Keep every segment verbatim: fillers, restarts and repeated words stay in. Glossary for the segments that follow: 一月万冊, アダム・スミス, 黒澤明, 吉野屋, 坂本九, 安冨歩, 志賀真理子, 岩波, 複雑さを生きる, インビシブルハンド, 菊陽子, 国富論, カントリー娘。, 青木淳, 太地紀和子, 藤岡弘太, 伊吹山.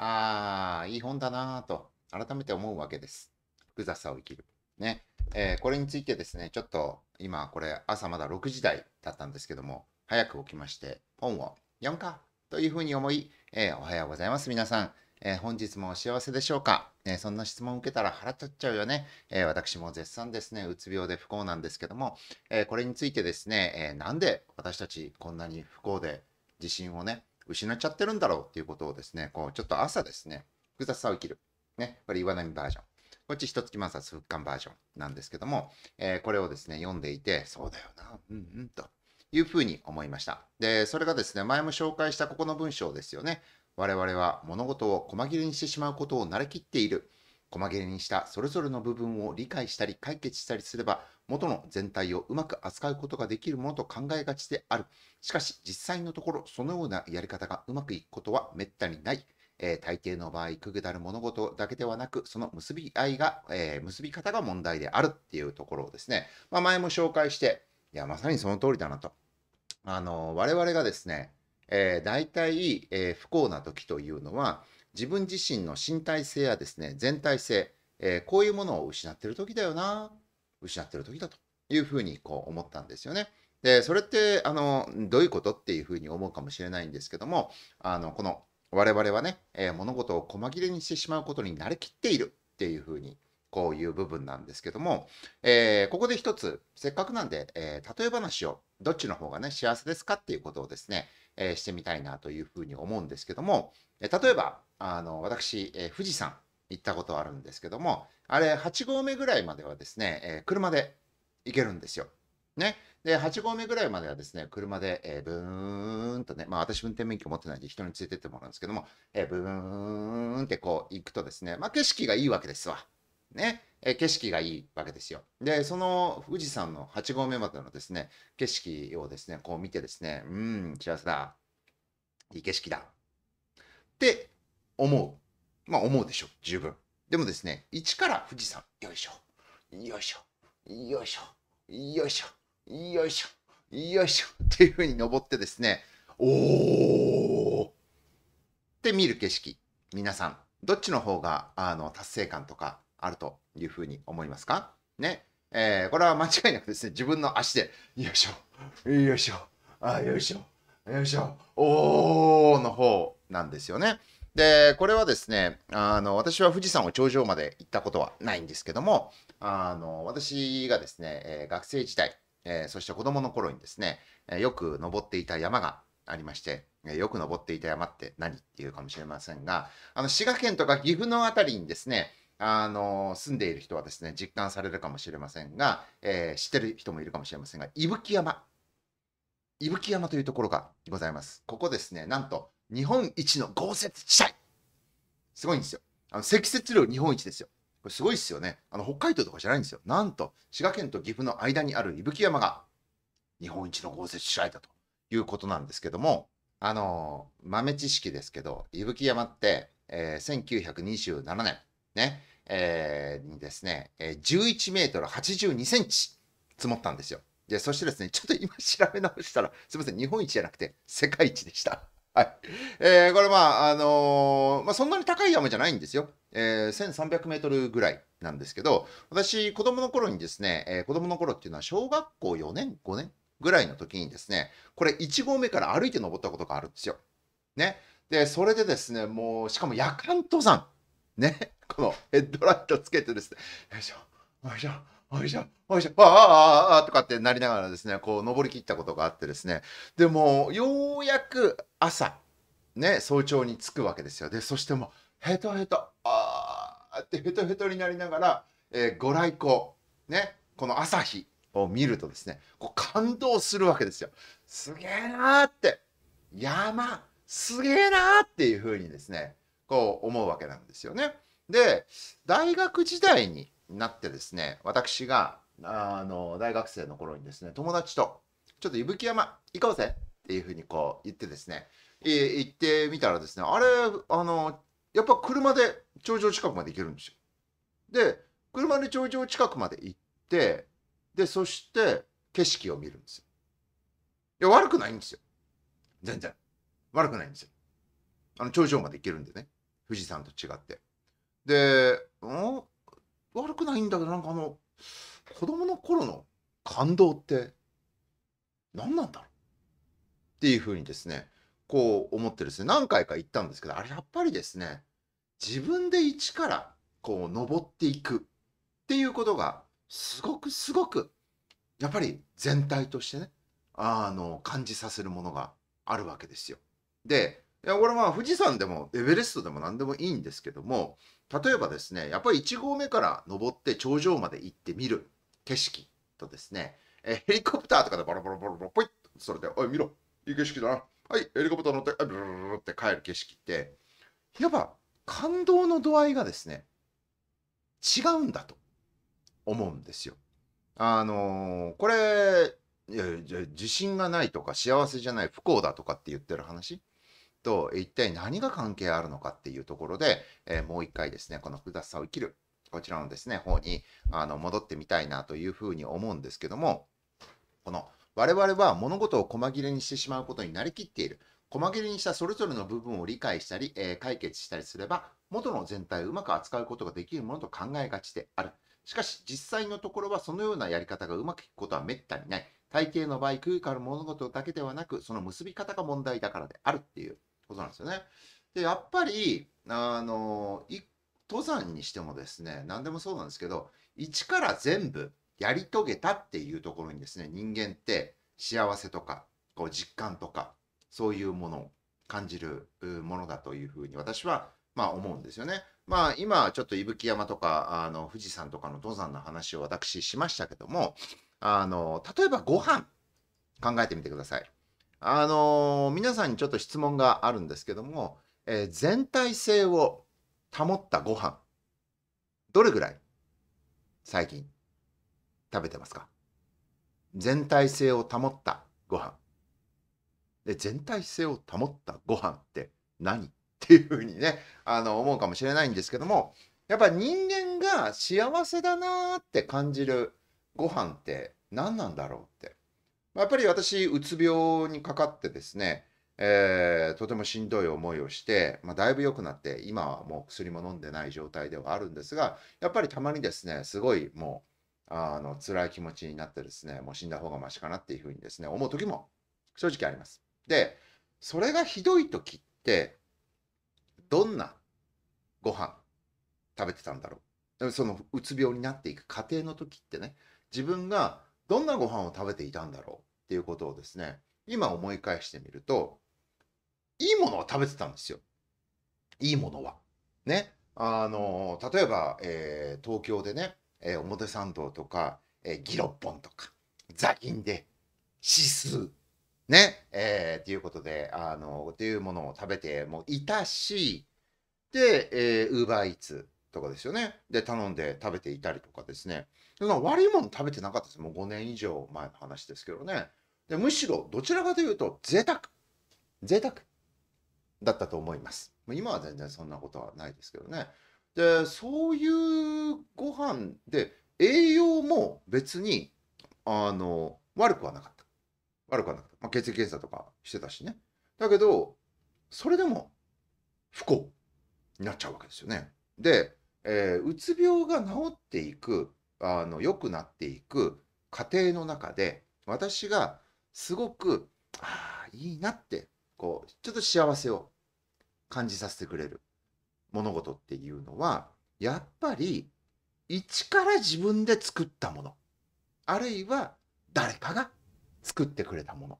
ああ、いい本だなぁと改めて思うわけです。複雑さを生きる。ね、えー、これについてですね、ちょっと今これ朝まだろくじ台だったんですけども、早く起きまして本を読むかというふうに思い、えー、おはようございます皆さん、えー、本日もお幸せでしょうか、えー、そんな質問を受けたら腹立っちゃうよね、えー、私も絶賛ですね、うつ病で不幸なんですけども、えー、これについてですね、えー、なんで私たちこんなに不幸で自信をね失っちゃってるんだろうっていうことをですね、こうちょっと朝ですね、複雑さを生きるね、これ岩波バージョン、こっち一月万冊復刊バージョンなんですけども、えー、これをですね読んでいて、そうだよな、うんうんというふうに思いました。で、それがですね、前も紹介したここの文章ですよね。我々は物事を細切れにしてしまうことを慣れきっている。細切れにしたそれぞれの部分を理解したり解決したりすれば、元の全体をうまく扱うことができるものと考えがちである。しかし実際のところ、そのようなやり方がうまくいくことはめったにない。えー、大抵の場合、くぐだる物事だけではなく、その結び合いが、えー、結び方が問題であるっていうところをですね、まあ、前も紹介して、いや、まさにその通りだなと。あの、我々がですね、えー、大体、えー、不幸な時というのは、自分自身の身体性やですね、全体性、えー、こういうものを失ってる時だよな、失ってる時だというふうにこう思ったんですよね。で、それって、あの、どういうことっていうふうに思うかもしれないんですけども、あの、この、我々はね、えー、物事を細切れにしてしまうことに慣れきっているっていうふうに、こういう部分なんですけども、えー、ここで一つ、せっかくなんで、えー、例え話を、どっちの方がね、幸せですかっていうことをですね、えー、してみたいなというふうに思うんですけども、えー、例えば、あの、私、えー、富士山行ったことあるんですけども、あれ、はち合目ぐらいまではですね、えー、車で行けるんですよ。ね。で、はち合目ぐらいまではですね、車で、えー、ブーンとね、まあ私運転免許持ってないんで人についてってもらうんですけども、えー、ブーンってこう行くとですね、まあ景色がいいわけですわ。ね、えー、景色がいいわけですよ。で、その富士山のはち合目までのですね、景色をですね、こう見てですね、うーん、幸せだ。いい景色だ。って思う。まあ思うでしょ、十分。でもですね、一から富士山、よいしょ、よいしょ、よいしょ、よいしょ、よいしょ、よいしょっていうふうに登ってですね、おーって見る景色、皆さん、どっちの方があの達成感とか、あるというふうに思いますかね、えー、これは間違いなくですね、自分の足で、よいしょ、よいしょ、あよいしょ、よいしょ、おーの方なんですよね。で、これはですね、あの、私は富士山を頂上まで行ったことはないんですけども、あの、私がですね、えー、学生時代、えー、そして子供の頃にですね、えー、よく登っていた山がありまして、よく登っていた山って何っていうかもしれませんが、あの、滋賀県とか岐阜のあたりにですね、あの住んでいる人はですね実感されるかもしれませんが、えー、知ってる人もいるかもしれませんが、伊吹山伊吹山というところがございます。ここですね、なんと日本一の豪雪地帯、すごいんですよ。あの積雪量日本一ですよ。これすごいですよね。あの北海道とかじゃないんですよ。なんと滋賀県と岐阜の間にある伊吹山が日本一の豪雪地帯だということなんですけども、あの豆知識ですけど、伊吹山って、えー、せんきゅうひゃくにじゅうななねんね、えー、にですね、じゅういちメートルはちじゅうにセンチ積もったんですよ。で、そしてですね、ちょっと今調べ直したら、すみません、日本一じゃなくて世界一でした。はい。えー、これまあ、あのー、まあ、そんなに高い山じゃないんですよ。えー、せんさんびゃくメートルぐらいなんですけど、私、子供の頃にですね、えー、子供の頃っていうのは小学校よねん、ごねんぐらいの時にですね、これいち合目から歩いて登ったことがあるんですよ。ね。で、それでですね、もう、しかも夜間登山。ね、このヘッドライトつけてですね、よいしょ、よいしょ、よいしょ、よいしょ、ああ、ああ、とかってなりながらですね、こう登り切ったことがあってですね、でも、ようやく朝、ね、早朝に着くわけですよ。で、そしてもう、ヘトヘト、ああってヘトヘトになりながら、えー、ご来光、ね、この朝日を見るとですね、こう感動するわけですよ。すげえなーって、山、すげえなーっていうふうにですね、こう思うわけなんですよね。で、大学時代になってですね、私があの大学生の頃にですね、友達とちょっと伊吹山行こうぜっていうふうにこう言ってですね、行ってみたらですね、あれ、あのやっぱ車で頂上近くまで行けるんですよ。で、車で頂上近くまで行って、でそして景色を見るんですよ。いや、悪くないんですよ。全然悪くないんですよ。あの頂上まで行けるんでね。富士山と違って。で、うん、悪くないんだけど、なんかあの子供の頃の感動って何なんだろうっていうふうにですね、こう思ってですね、何回か行ったんですけど、あれやっぱりですね、自分で一からこう登っていくっていうことがすごくすごくやっぱり全体としてね、あの感じさせるものがあるわけですよ。で、いやこれは富士山でもエベレストでも何でもいいんですけども、例えばですね、やっぱりいち合目から登って頂上まで行って見る景色とですね、えヘリコプターとかでボロボロボロボロポイッとそれで「おい見ろいい景色だな、はいヘリコプター乗ってブルルルル」って帰る景色って、やっぱ感動の度合いがですね違うんだと思うんですよ。あのー、これいや自信がないとか幸せじゃない不幸だとかって言ってる話と一体何が関係あるのかっていうところで、えー、もう一回ですねこの複雑さを生きるこちらのですね方にあの戻ってみたいなというふうに思うんですけども、この我々は物事を細切れにしてしまうことになりきっている。細切れにしたそれぞれの部分を理解したり、えー、解決したりすれば元の全体をうまく扱うことができるものと考えがちである。しかし実際のところはそのようなやり方がうまくいくことはめったにない。大抵の場合、空から物事だけではなく、その結び方が問題だからであるっていうことなんですよね。で、やっぱり、あの、登山にしてもですね、何でもそうなんですけど、一から全部やり遂げたっていうところにですね、人間って幸せとか、こう実感とか、そういうものを感じるものだというふうに私は、まあ思うんですよね。まあ今、ちょっと伊吹山とか、あの、富士山とかの登山の話を私しましたけども、あの例えばご飯考えてみてください。あの皆さんにちょっと質問があるんですけども、えー、全体性を保ったご飯どれぐらい最近食べてますか？全体性を保ったご飯で、全体性を保ったご飯って何っていうふうにね、あの思うかもしれないんですけども、やっぱり人間が幸せだなーって感じるご飯って何なんだろうって、やっぱり私うつ病にかかってですね、えー、とてもしんどい思いをして、まあ、だいぶ良くなって今はもう薬も飲んでない状態ではあるんですが、やっぱりたまにですねすごいもうあの辛い気持ちになってですね、もう死んだ方がマシかなっていうふうにですね思う時も正直あります。でそれがひどい時ってどんなご飯食べてたんだろう、そのうつ病になっていく過程の時ってね、自分がどんなご飯を食べていたんだろうっていうことをですね、今思い返してみると、いいものは食べてたんですよ。いいものは。ね。あの、例えば、えー、東京でね、えー、表参道とか、えー、ギロッポンとか、ザギンで、シス、ね、えー、っていうことで、あの、っていうものを食べてもいたし、で、えー、ウーバーイーツとかですよね。で、頼んで食べていたりとかですね。悪いもの食べてなかったです。もうごねん以上前の話ですけどね。でむしろどちらかというと贅沢贅沢だったと思います。今は全然そんなことはないですけどね。でそういうご飯で栄養も別にあの悪くはなかった悪くはなかった、まあ、血液検査とかしてたしね。だけどそれでも不幸になっちゃうわけですよね。で、えー、うつ病が治っていく、あの良くなっていく過程の中で、私がすごくああいいなってこうちょっと幸せを感じさせてくれる物事っていうのは、やっぱり一から自分で作ったもの、あるいは誰かが作ってくれたもの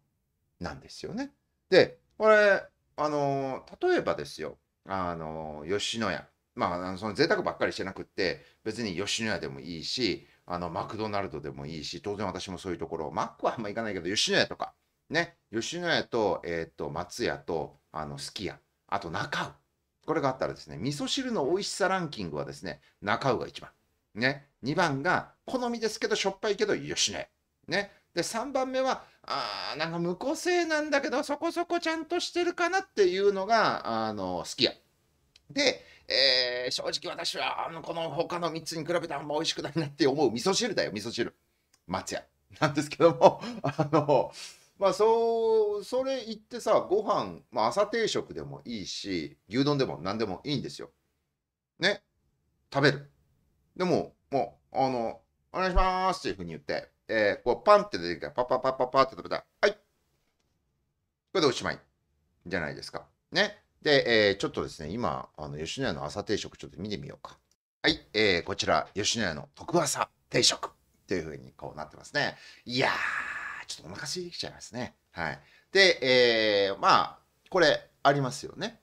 なんですよね。でこれあの例えばですよ、あの吉野家、まあ、その贅沢ばっかりしてなくって、別に吉野家でもいいし、あのマクドナルドでもいいし、当然私もそういうところ、マックはあんま行かないけど吉野家とかね、吉野家と、えー、と松屋とあのすき家、あと中尾、これがあったらですね、味噌汁の美味しさランキングはですね中尾がいちばんね、にばんが好みですけどしょっぱいけど吉野家ね、でさんばんめはあなんか無個性なんだけどそこそこちゃんとしてるかなっていうのがあのすき家で、えー、正直私はあのこの他のみっつに比べてあんま美味しくないなって思う味噌汁だよ、味噌汁松屋なんですけども、あのまあそう、それ言ってさ、ご飯、まあ朝定食でもいいし、牛丼でも何でもいいんですよ。ね。食べる。でも、もう、あの、お願いしますっていうふうに言って、えー、こうパンって出てきたら、パッパッパッパッパって食べたら、はい。これでおしまい。じゃないですか。ね。で、えー、ちょっとですね、今、あの吉野家の朝定食ちょっと見てみようか。はい、えー、こちら、吉野家の特朝定食というふうにこうなってますね。いやー、ちょっとお腹空いてきちゃいますね。はい。で、えー、まあ、これ、ありますよね。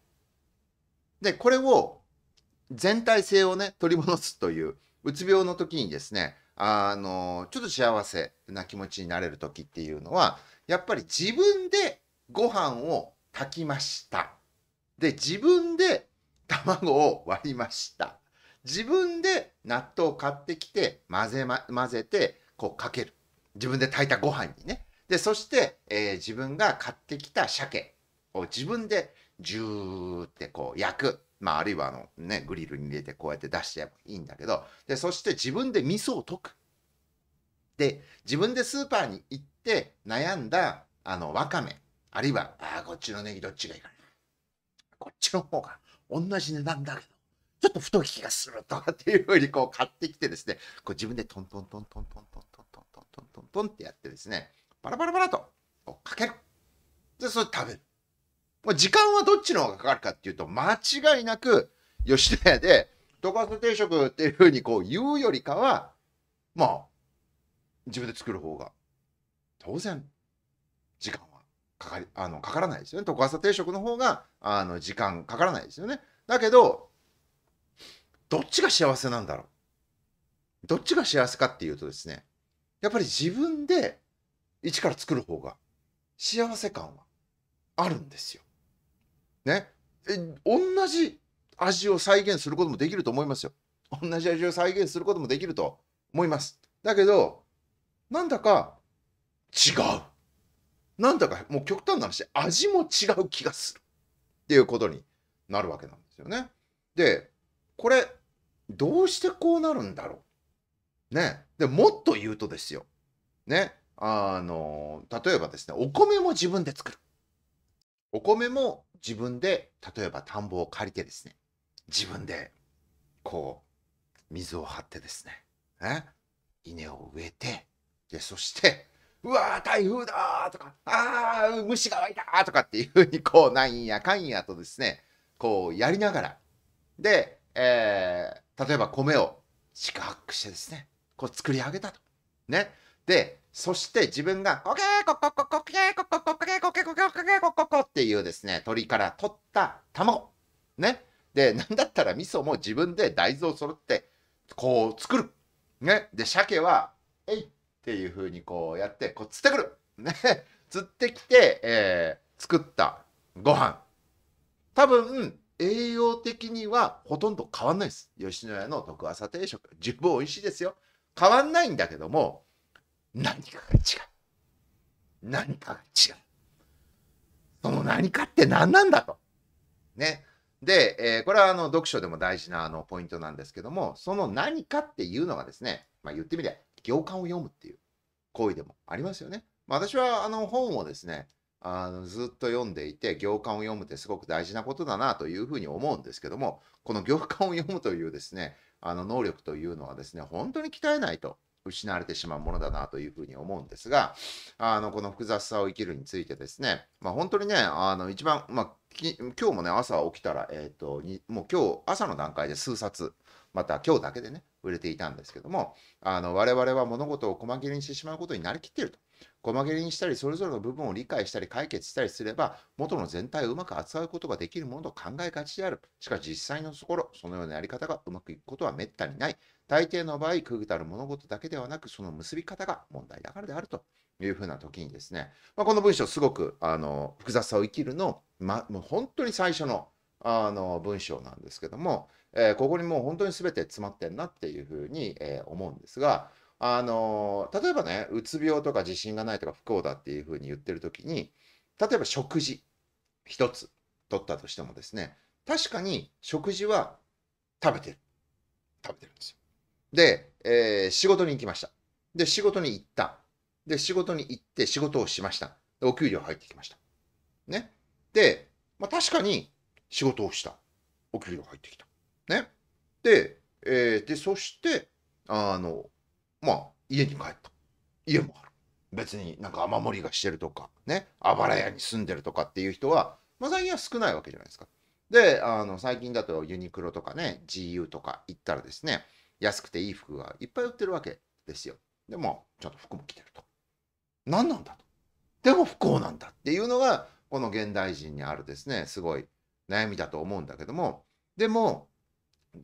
で、これを、全体性をね、取り戻すという、うつ病の時にですね、あの、ちょっと幸せな気持ちになれる時っていうのは、やっぱり自分でご飯を炊きました。で、自分で卵を割りました。自分で納豆を買ってきて混ぜ、ま、混ぜてこうかける。自分で炊いたご飯にね。で、そして、えー、自分が買ってきた鮭を自分でジューってこう焼く。まあ、あるいはあのね、グリルに入れてこうやって出してやればいいんだけど。で、そして自分で味噌を溶く。で、自分でスーパーに行って悩んだあのわかめ。あるいは、ああ、こっちのネギどっちがいいかな。こっちの方が同じ値段だけど。ちょっと太い気がするとかっていうふうにこう買ってきてですね、こう自分でトントントントントントントントントントントントンってやってですね、バラバラバラとこうかける。で、それ食べる。時間はどっちの方がかかるかっていうと、間違いなく吉野家で特朝定食っていうふうにこう言うよりかは、まあ、自分で作る方が当然時間はかかり、あの、かからないですよね。特朝定食の方があの時間かからないですよね。だけど、どっちが幸せなんだろう。どっちが幸せかっていうとですね、やっぱり自分で一から作る方が幸せ感はあるんですよ。ね。え、同じ味を再現することもできると思いますよ。同じ味を再現することもできると思います。だけど、なんだか違う。なんだかもう極端な話、味も違う気がする。っていうことになるわけなんですよね。で、これ、どうしてこうなるんだろう。ね。で、もっと言うとですよ。ね。あの、例えばですね、お米も自分で作る。お米も自分で、例えば田んぼを借りてですね、自分で、こう、水を張ってですね、ね、稲を植えて、で、そして、うわー、台風だーとか、あー、虫が湧いたーとかっていうふうに、こう、なんやかんやとですね、こう、やりながら、で、えー、例えば米を四苦八苦してですね、こう作り上げたと。ね。で、そして自分が、コケーココココケーココココケーコケコケコケコココっていうですね、鳥から取った卵。ね。で、なんだったら味噌も自分で大豆を揃って、こう作る。ね。で、鮭は、えいっていう風にこうやって、こう釣ってくる。ね。釣ってきて、えー、作ったご飯。多分、栄養的にはほとんど変わんないです。吉野家の特朝定食。十分美味しいですよ。変わんないんだけども、何かが違う。何かが違う。その何かって何なんだと。ね。で、えー、これはあの読書でも大事なあのポイントなんですけども、その何かっていうのがですね、まあ、言ってみれば行間を読むっていう行為でもありますよね。まあ、私はあの本をですね、あのずっと読んでいて行間を読むってすごく大事なことだなというふうに思うんですけども、この行間を読むというですね、あの能力というのはですね、本当に鍛えないと失われてしまうものだなというふうに思うんですが、あのこの複雑さを生きるについてですね、まあ、本当にね、あの一番、まあ、き今日もね朝起きたら、えー、とにもう今日朝の段階で数冊、また今日だけでね売れていたんですけども、あの我々は物事を細切れにしてしまうことになりきっていると。細切れにしたり、それぞれの部分を理解したり解決したりすれば、元の全体をうまく扱うことができるものと考えがちである。しかし実際のところ、そのようなやり方がうまくいくことは滅多にない。大抵の場合、くぐたる物事だけではなく、その結び方が問題だからであるというふうな時にですね、まあ、この文章すごくあの複雑さを生きるの、ま、もう本当に最初の、あの文章なんですけども、えー、ここにもう本当に全て詰まってんなっていうふうに、えー、思うんですが、あの例えばね、うつ病とか自信がないとか不幸だっていうふうに言ってる時に、例えば食事一つ取ったとしてもですね、確かに食事は食べてる食べてるんですよ。で、えー、仕事に行きました。で、仕事に行った。で、仕事に行って仕事をしました。お給料入ってきました。ね。で、まあ、確かに仕事をした。お給料入ってきた。ね。で、えー、でそして、あの、まあ、家に帰った。家もある。別になんか雨漏りがしてるとか、ね。あばら屋に住んでるとかっていう人は、まあ、最近は少ないわけじゃないですか。で、あの、最近だとユニクロとかね、ジーユー とか行ったらですね、安くていい服がいっぱい売ってるわけですよ。でも、ちゃんと服も着てると。何なんだと。でも不幸なんだっていうのが、この現代人にあるですね、すごい悩みだと思うんだけども、でも、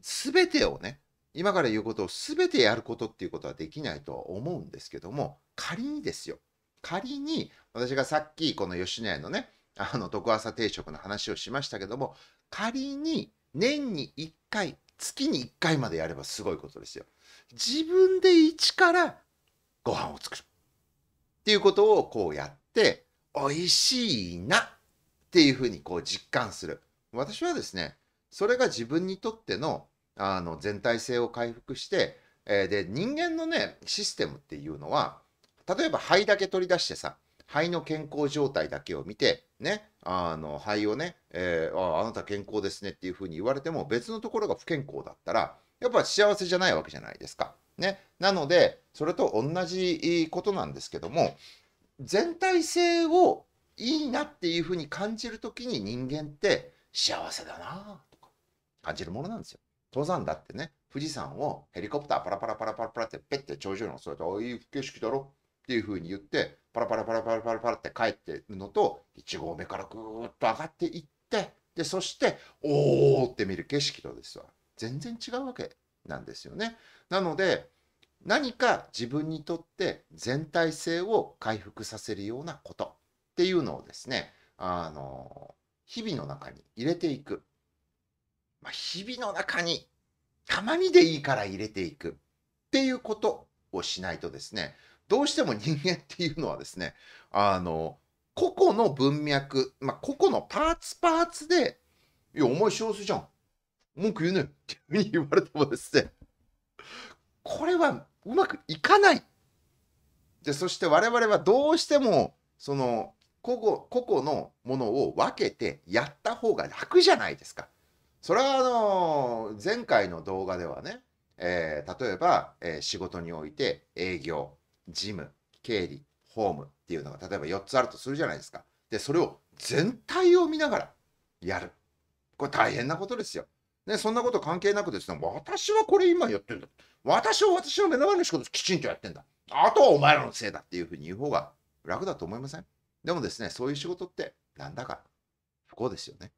すべてをね、今から言うことをすべてやることっていうことはできないとは思うんですけども、仮にですよ、仮に、私がさっきこの吉野家のね、あの、徳朝定食の話をしましたけども、仮に年にいっかい、月にいっかいまでやればすごいことですよ。自分で一からご飯を作る。っていうことをこうやって、美味しいなっていうふうにこう実感する。私はですね、それが自分にとっての、あの全体性を回復して、えー、で、人間のね、システムっていうのは、例えば肺だけ取り出してさ、肺の健康状態だけを見て、ね、あの肺をね、えー、あ、あなた健康ですねっていうふうに言われても、別のところが不健康だったら、やっぱ幸せじゃないわけじゃないですか。ね、なので、それと同じことなんですけども、全体性をいいなっていうふうに感じるときに人間って幸せだなとか感じるものなんですよ。登山だってね、富士山をヘリコプターパラパラパラパラパラってペッて頂上に襲えて、おいい景色だろっていうふうに言って、パラパラパラパラパラパラって帰ってるのと、いち合目からぐーっと上がっていって、で、そして、おーって見る景色とですわ。全然違うわけなんですよね。なので、何か自分にとって全体性を回復させるようなことっていうのをですね、あの、日々の中に入れていく。まあ、日々の中に、たまにでいいから入れていくっていうことをしないとですね、どうしても人間っていうのはですね、あの、個々の文脈、まあ、個々のパーツパーツで、いや、お前幸せじゃん。文句言うねっていうふうに言われてもですね、これはうまくいかない。で、そして我々はどうしても、その、個々、個々のものを分けてやった方が楽じゃないですか。それはあの、前回の動画ではね、えー、例えば、えー、仕事において営業、事務、経理、法務っていうのが例えばよっつあるとするじゃないですか。で、それを全体を見ながらやる。これ大変なことですよ。ね、そんなこと関係なくですね、私はこれ今やってるんだ。私は私の目の前の仕事をきちんとやってんだ。あとはお前らのせいだっていうふうに言う方が楽だと思いません？でもですね、そういう仕事ってなんだか不幸ですよね。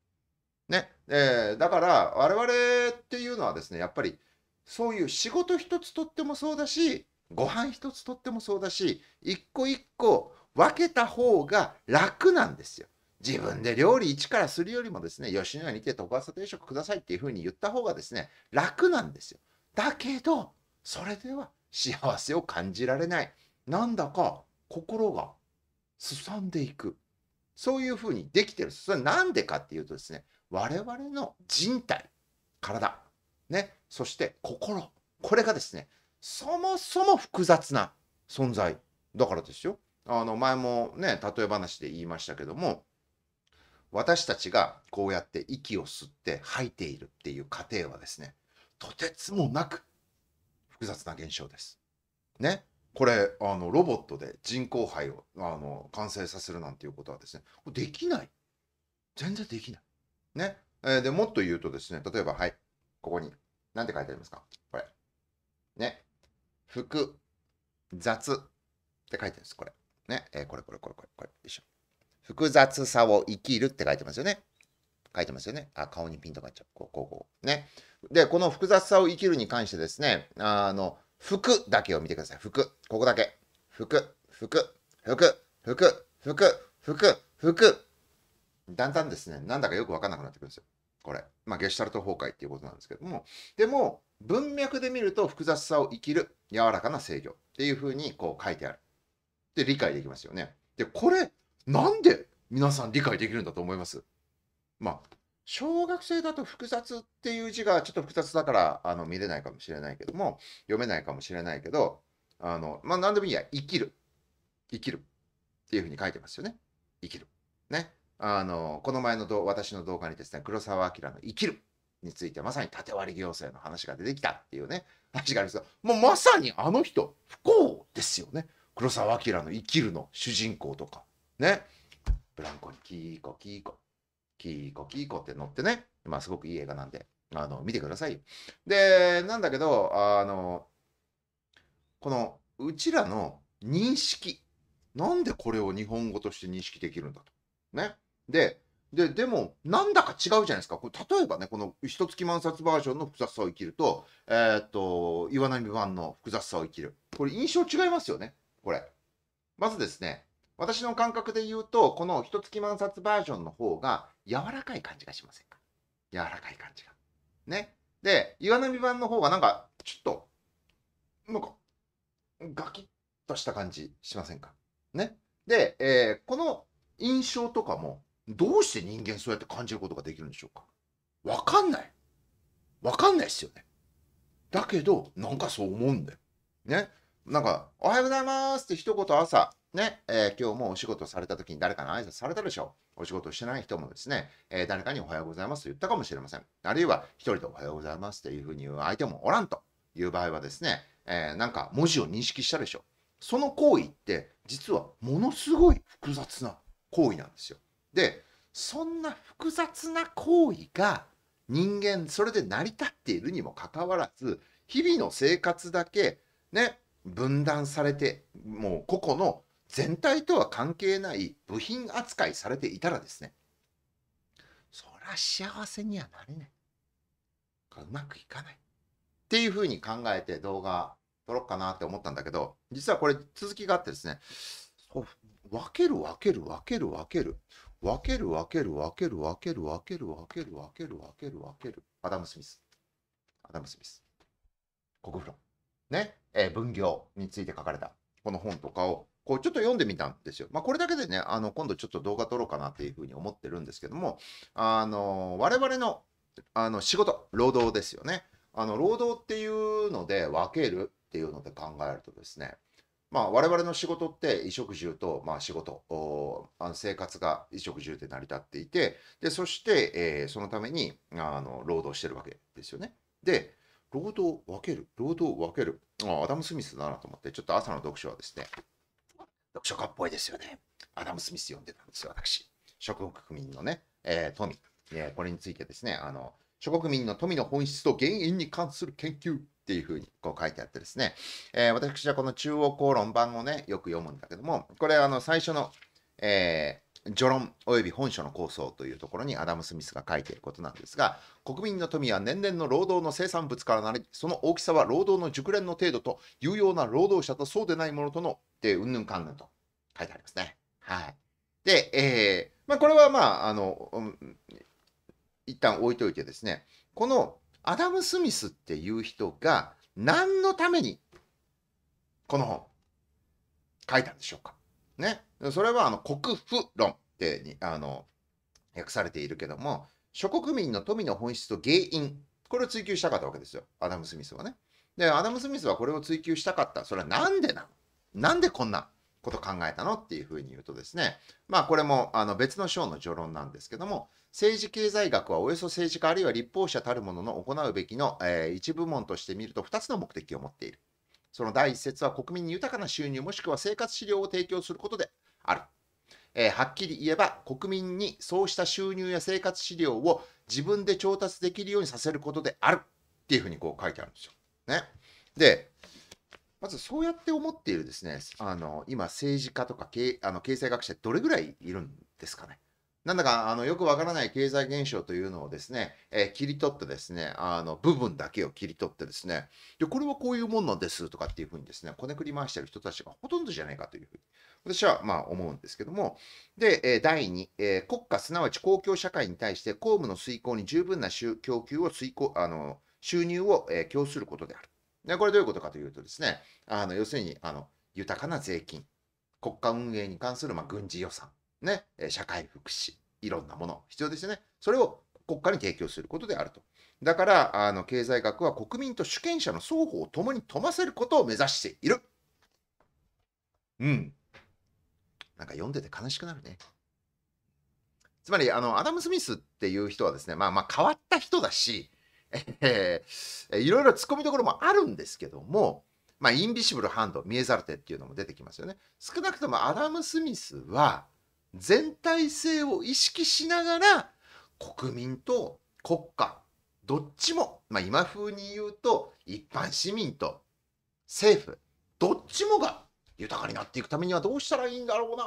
ね、えー、だから我々っていうのはですね、やっぱりそういう仕事一つとってもそうだし、ご飯一つとってもそうだし、一個一個分けた方が楽なんですよ。自分で料理一からするよりもですね、吉野家にて徳朝定食くださいっていうふうに言った方がですね、楽なんですよ。だけど、それでは幸せを感じられない。なんだか心がすさんでいく。そういうふうにできてる。それはなんでかっていうとですね、我々の人体、体、ね、そして心。これがですね、そもそも複雑な存在。だからですよ。あの、前もね、例え話で言いましたけども、私たちがこうやって息を吸って吐いているっていう過程はですね、とてつもなく複雑な現象です。ね。これ、あの、ロボットで人工肺を、あの、完成させるなんていうことはですね、できない。全然できない。ね。えー、で、もっと言うとですね、例えば、はい、ここに、なんて書いてありますか？これ。ね。複雑って書いてあるんです、これ。ね。えー、これ、これ、これ、これ、これ。よいしょ。複雑さを生きるって書いてますよね。書いてますよね。あ、顔にピンとかっちゃう。こう、こう、こう。ね。で、この複雑さを生きるに関してですね、あの、服だけを見てください。服。ここだけ。服、服、服、服、服、服、服。だんだんですね、なんだかよくわかんなくなってくるんですよ。これ。まあ、ゲシュタルト崩壊っていうことなんですけども。でも、文脈で見ると複雑さを生きる柔らかな制御っていうふうにこう書いてある。で、理解できますよね。で、これ、なんで皆さん理解できるんだと思います？まあ、小学生だと複雑っていう字がちょっと複雑だから、あの、見れないかもしれないけども、読めないかもしれないけど、あの、まあ、なんでもいいや、生きる。生きる。っていうふうに書いてますよね。生きる。ね。あの、この前のど私の動画にですね、黒澤明の生きるについてまさに縦割り行政の話が出てきたっていうね、話があるんですが、もうまさにあの人、不幸ですよね。黒澤明の生きるの主人公とか、ね。ブランコにキーコキーコ、キーコキーコって乗ってね、まあすごくいい映画なんで、あの、見てくださいよ。で、なんだけど、あの、この、うちらの認識。なんでこれを日本語として認識できるんだと。ね。で、で、でも、なんだか違うじゃないですか。これ例えばね、この一月万冊バージョンの複雑さを生きると、えー、っと、岩波版の複雑さを生きる。これ印象違いますよね。これ。まずですね、私の感覚で言うと、この一月万冊バージョンの方が柔らかい感じがしませんか。柔らかい感じが。ね。で、岩波版の方がなんか、ちょっと、なんか、ガキッとした感じしませんか。ね。で、えー、この印象とかも、どうして人間そうやって感じることができるんでしょうか。わかんない。わかんないですよね。だけど、なんかそう思うんだよ。ね。なんか、おはようございますって一言朝、ね、えー、今日もお仕事された時に誰かの挨拶されたでしょう。お仕事してない人もですね、えー、誰かにおはようございますと言ったかもしれません。あるいは、一人でおはようございますっていうふうに言う相手もおらんという場合はですね、えー、なんか文字を認識したでしょう。その行為って実はものすごい複雑な行為なんですよ。で、そんな複雑な行為が人間それで成り立っているにもかかわらず、日々の生活だけね、分断されて、もう個々の全体とは関係ない部品扱いされていたらですね、そりゃ幸せにはなれない。うまくいかない。っていうふうに考えて動画撮ろうかなって思ったんだけど、実はこれ続きがあってですね、分ける分ける分ける分ける分ける分ける分ける分ける分ける分ける分ける分ける分けるアダム・スミスアダム・スミス国富論ね、えー、分業について書かれたこの本とかをこうちょっと読んでみたんですよ。まあこれだけでね、あの今度ちょっと動画撮ろうかなっていうふうに思ってるんですけども、あの我々のあの仕事労働ですよね。あの労働っていうので分けるっていうので考えるとですね、まあ我々の仕事って衣食住と、まあ、仕事あの生活が衣食住で成り立っていて、でそして、えー、そのためにあの労働してるわけですよね。で労働分ける労働分けるあアダム・スミスだなと思って、ちょっと朝の読書はですね、読書家っぽいですよね。アダム・スミス読んでたんですよ私。諸国民のね、えー、富、えー、これについてですね、あの諸国民の富の本質と原因に関する研究っていうふうにこう書いてあってですね、えー、私はこの中央公論版をね、よく読むんだけども、これあの最初の、えー、序論および本書の構想というところにアダム・スミスが書いていることなんですが、国民の富は年々の労働の生産物からなり、その大きさは労働の熟練の程度と有用な労働者とそうでないものとのってうんぬんかんぬんと書いてありますね。はい。で、えー、まあこれはまああの、うん一旦置いといてですね、このアダム・スミスっていう人が何のためにこの本書いたんでしょうか。ね。それはあの国富論ってにあの訳されているけども、諸国民の富の本質と原因、これを追求したかったわけですよ、アダム・スミスはね。で、アダム・スミスはこれを追求したかった。それはなんでなの？なんでこんなこと考えたのっていうふうに言うとですね、まあこれもあの別の章の序論なんですけども、政治経済学はおよそ政治家あるいは立法者たるものの行うべきの、えー、一部門として見るとふたつの目的を持っている。その第一節は国民に豊かな収入もしくは生活資料を提供することである。えー、はっきり言えば国民にそうした収入や生活資料を自分で調達できるようにさせることであるっていうふうにこう書いてあるんですよ。ね。で、まずそうやって思っているですね、あの今、政治家とか経あの経済学者どれぐらいいるんですかね。なんだかあのよくわからない経済現象というのをですね、えー、切り取ってですね、あの部分だけを切り取ってですね、で、これはこういうもんなんですとかっていうふうにですね、こねくり回している人たちがほとんどじゃないかというふうに私はまあ思うんですけども、で、えー、だいに、えー、国家すなわち公共社会に対して公務の遂行に十分な供給を遂行あの収入を、えー、供することである。でこれどういうことかというとですね、あの要するにあの豊かな税金、国家運営に関するまあ軍事予算、ね、社会福祉、いろんなもの必要ですよね。それを国家に提供することであると。だからあの経済学は国民と主権者の双方を共に富ませることを目指している。うん。なんか読んでて悲しくなるね。つまりあのアダム・スミスっていう人はですね、まあまあ変わった人だし、えー、いろいろ突っ込みどころもあるんですけども、まあ、インビシブルハンド、見えざる手っていうのも出てきますよね。少なくともアダム・スミスは全体性を意識しながら国民と国家どっちも、まあ、今風に言うと一般市民と政府どっちもが豊かになっていくためにはどうしたらいいんだろうな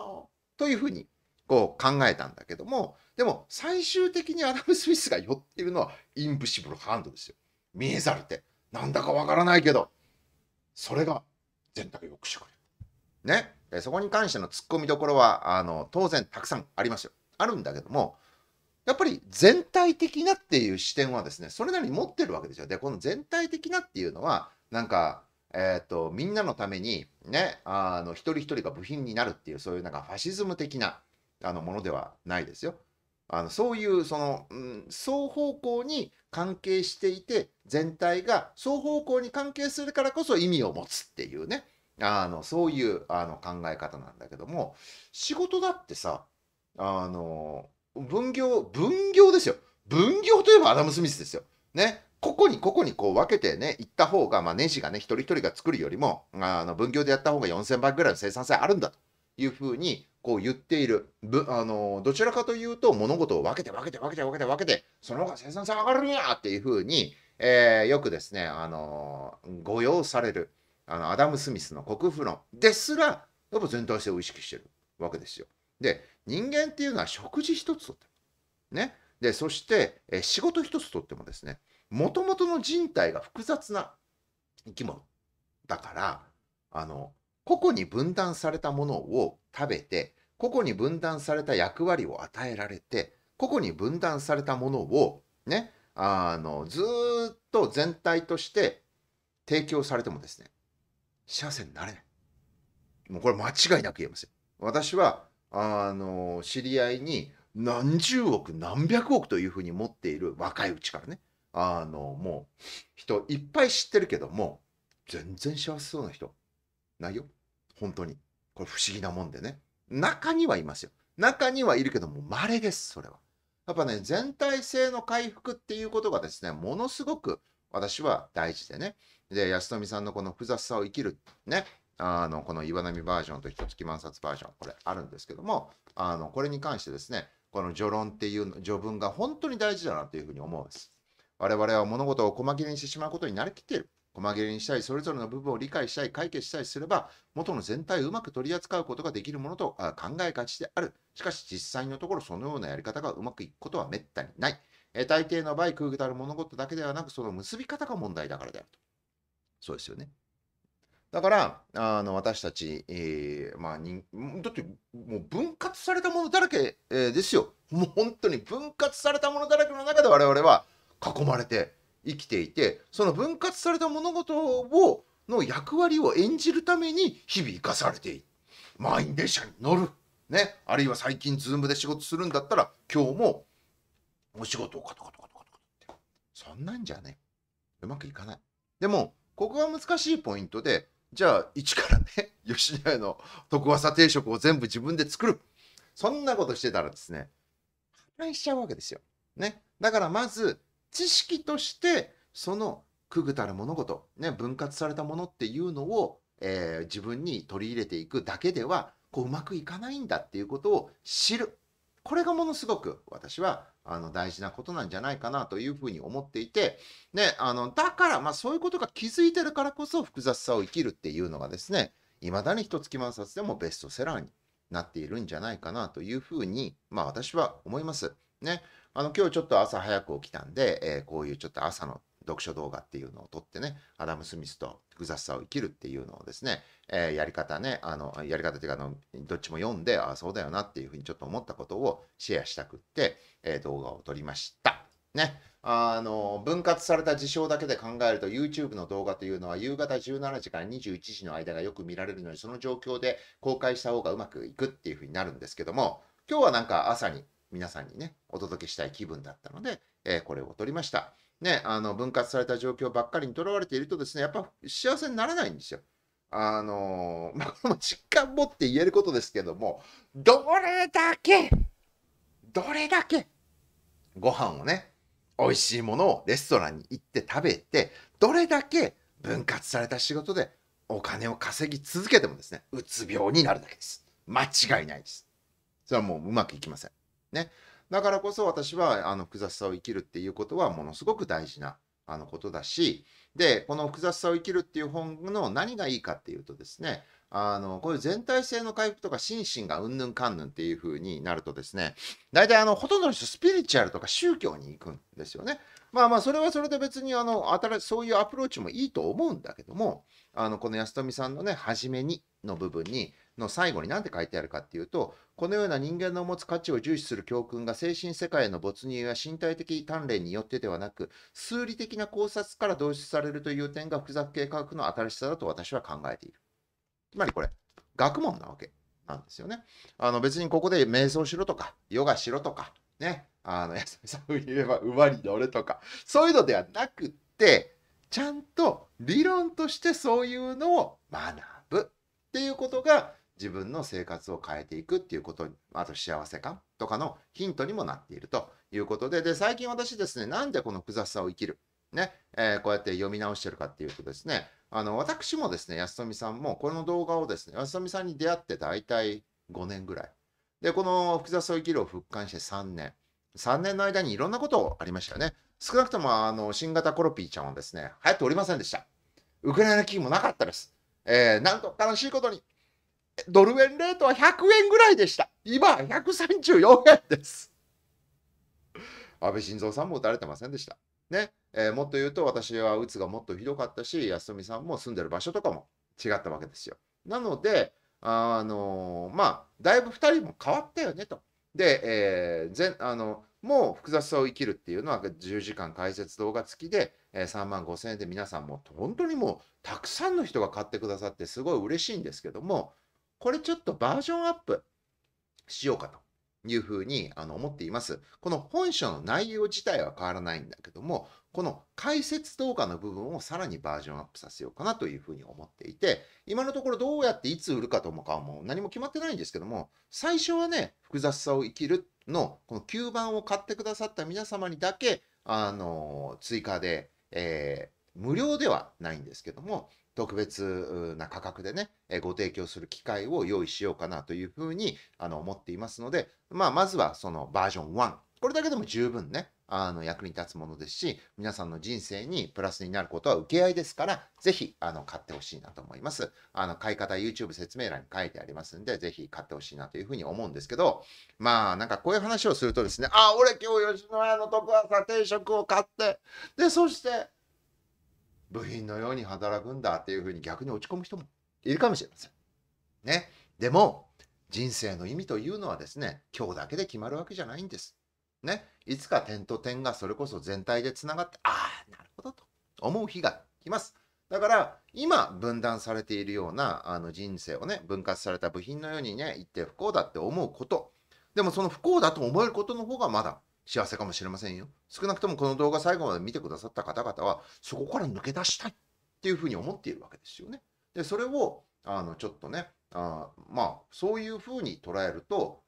というふうにこう考えたんだけども、でも最終的にアダム・スミスが寄っているのはインビシブルハンドですよ。見えざる手、なんだかわからないけどそれが全体をよくしてくれる、ね、そこに関してのツッコミどころはあの当然たくさんありますよ。あるんだけども、やっぱり全体的なっていう視点はですね、それなりに持ってるわけですよ。で、この全体的なっていうのはなんかえーと、みんなのためにね、あの一人一人が部品になるっていう、そういうなんかファシズム的なあのものではないですよ。あのそういうその、うん、双方向に関係していて、全体が双方向に関係するからこそ意味を持つっていうね、あのそういうあの考え方なんだけども、仕事だってさ、あの分業分業ですよ。分業といえばアダム・スミスですよ。ね、ここにここにこう分けてねいった方が、まあ、ネジがね一人一人が作るよりもあの分業でやった方がよんせんばいぐらいの生産性あるんだというふうにこう言っている。あのどちらかというと物事を分けて分けて分けて分けて分けてその方が生産性上がるんやっていうふうに、えー、よくですねあの誤用されるあのアダム・スミスの国富論ですら、やっぱ全体性を意識してるわけですよ。で、人間っていうのは食事一つとってもね、でそして、えー、仕事一つとってもですね、もともとの人体が複雑な生き物だから、あの個々に分断されたものを食べて、個々に分断された役割を与えられて、個々に分断されたものをねあのずーっと全体として提供されてもですね、幸せになれない。もうこれ間違いなく言えますよ。私はあの知り合いに何十億何百億というふうに持っている、若いうちからねあのもう人いっぱい知ってるけども全然幸せそうな人ないよ。本当にこれ不思議なもんでね、中にはいますよ。中にはいるけども稀です。それはやっぱね、全体性の回復っていうことがですねものすごく私は大事でね、で安富さんのこの複雑さを生きるねあのこの岩波バージョンと一月万冊バージョン、これあるんですけども、あのこれに関してですねこの序論っていう序文が本当に大事だなというふうに思うんです。我々は物事を細切れにしてしまうことに慣れきっている。細切れにしたい、それぞれの部分を理解したい、解決したいすれば、元の全体をうまく取り扱うことができるものと考えがちである。しかし実際のところ、そのようなやり方がうまくいくことはめったにない。え大抵の場合、空気たる物事だけではなく、その結び方が問題だからであると。そうですよね。だから、あの私たち、えーまあ人、だってもう分割されたものだらけ、えー、ですよ。もう本当に分割されたものだらけの中で我々は、囲まれて生きていて、その分割された物事をの役割を演じるために日々生かされている。満員電車に乗る、ね、あるいは最近ズームで仕事するんだったら今日もお仕事をカタカタカタカタって、そんなんじゃねうまくいかない。でもここが難しいポイントで、じゃあ一からね吉野家の特技定食を全部自分で作る、そんなことしてたらですね破綻しちゃうわけですよ、ね、だからまず知識としてそのくぐたる物事、ね、分割されたものっていうのを、えー、自分に取り入れていくだけではこううまくいかないんだっていうことを知る。これがものすごく私はあの大事なことなんじゃないかなというふうに思っていて、ね、あのだから、まあ、そういうことが気づいてるからこそ複雑さを生きるっていうのがですね、いまだに一月万冊でもベストセラーになっているんじゃないかなというふうに、まあ、私は思いますね。あの今日ちょっと朝早く起きたんで、えー、こういうちょっと朝の読書動画っていうのを撮ってね、アダム・スミスと複雑さを生きるっていうのをですね、えー、やり方ね、あのやり方っていうかあのどっちも読んで、ああそうだよなっていうふうにちょっと思ったことをシェアしたくって、えー、動画を撮りました。ね、あの分割された事象だけで考えると YouTube の動画というのは夕方じゅうしちじからにじゅういちじの間がよく見られるのに、その状況で公開した方がうまくいくっていうふうになるんですけども、今日はなんか朝に皆さんにねお届けしたい気分だったので、えー、これを撮りました、ね、あの分割された状況ばっかりにとらわれているとですね、やっぱ幸せにならないんですよ。あのーまあ、実感持って言えることですけども、どれだけどれだけご飯をね、美味しいものをレストランに行って食べて、どれだけ分割された仕事でお金を稼ぎ続けてもですね、うつ病になるだけです。間違いないです。それはもううまくいきません。ね。だからこそ私はあの複雑さを生きるっていうことはものすごく大事なあのことだし、で、この複雑さを生きるっていう本の何がいいかっていうとですね、あのこういう全体性の回復とか心身がうんぬんかんぬんっていう風になるとですね、大体あのほとんどの人スピリチュアルとか宗教に行くんですよね。まあまあそれはそれで別にあの新しいそういうアプローチもいいと思うんだけども、あのこの安富さんのね「初めに」の部分にの最後に何て書いてあるかっていうと、このような人間の持つ価値を重視する教訓が精神世界への没入や身体的鍛錬によってではなく、数理的な考察から導出されるという点が複雑系科学の新しさだと私は考えている。つまりこれ学問なわけなんですよね。あの別にここで瞑想しろとかヨガしろとかね、あの安富さんを言えば馬に乗れとかそういうのではなくって、ちゃんと理論としてそういうのを学ぶっていうことが自分の生活を変えていくっていうことに、あと幸せ感とかのヒントにもなっているということで、で最近私ですね、なんでこの複雑さを生きるね、えー、こうやって読み直してるかっていうとですね、あの私もですね、安富さんもこの動画をですね、安富さんに出会って大体ごねんぐらいで、この複雑さを生きるを復刊してさんねん、さんねんの間にいろんなことありましたよね。少なくともあの新型コロピーちゃんはですね、流行っておりませんでした。ウクライナ危機もなかったです。えー、なんと悲しいことにドル円レートはひゃくえんぐらいでした。今ひゃくさんじゅうよんえんです。安倍晋三さんも打たれてませんでしたね。えー、もっと言うと私はうつがもっとひどかったし、安富さんも住んでる場所とかも違ったわけですよ。なのであのー、まあだいぶふたりも変わったよねと。で、えー、全あのもう複雑さを生きるっていうのはじゅうじかん解説動画付きで、えー、さんまんごせんえんで皆さんも本当にもうたくさんの人が買ってくださってすごい嬉しいんですけども、これちょっとバージョンアップしようかというふうにあの思っています。この本書の内容自体は変わらないんだけども、この解説動画の部分をさらにバージョンアップさせようかなというふうに思っていて、今のところどうやっていつ売るかともかも何も決まってないんですけども、最初はね、複雑さを生きるのこのきゅうばんを買ってくださった皆様にだけ、あのー、追加で、えー、無料ではないんですけども、特別な価格でね、ご提供する機会を用意しようかなというふうにあの思っていますので、まあ、まずはそのバージョンいち、これだけでも十分ね、あの役に立つものですし、皆さんの人生にプラスになることは受け合いですから、ぜひあの買ってほしいなと思います。あの買い方 YouTube 説明欄に書いてありますんで、ぜひ買ってほしいなというふうに思うんですけど、まあなんかこういう話をするとですね、ああ俺今日吉野家の特朝定食を買って、でそして部品のように働くんだっていうふうに逆に落ち込む人もいるかもしれませんね。でも人生の意味というのはですね、今日だけで決まるわけじゃないんですね。いつか点と点がそれこそ全体でつながって、ああなるほどと思う日が来ます。だから今分断されているようなあの人生をね、分割された部品のようにね、一定不幸だって思うこと、でもその不幸だと思えることの方がまだ幸せかもしれませんよ。少なくともこの動画最後まで見てくださった方々はそこから抜け出したいっていうふうに思っているわけですよね。でそれをあのちょっとね、あまあそういうふうに捉えると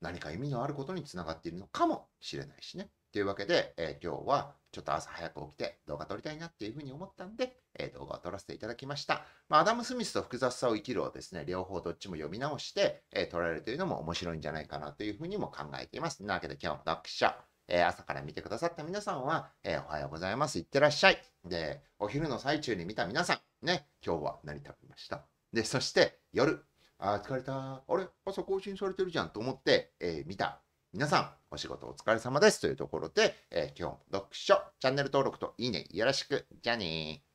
何か意味のあることにつながっているのかもしれないしね。というわけで、えー、今日はちょっと朝早く起きて動画撮りたいなっていうふうに思ったんで、えー、動画を撮らせていただきました。まあ、アダム・スミスと複雑さを生きるをですね、両方どっちも読み直して、えー、撮られるというのも面白いんじゃないかなというふうにも考えています。なわけで今日も読書、えー、朝から見てくださった皆さんは、えー、おはようございます。いってらっしゃい。で、お昼の最中に見た皆さん、ね、今日は何食べました。で、そして夜、あー疲れたー、あれ朝更新されてるじゃんと思って、えー、見た。皆さん、お仕事お疲れ様ですというところで、えー、今日も読書、チャンネル登録といいねよろしく。じゃあねー。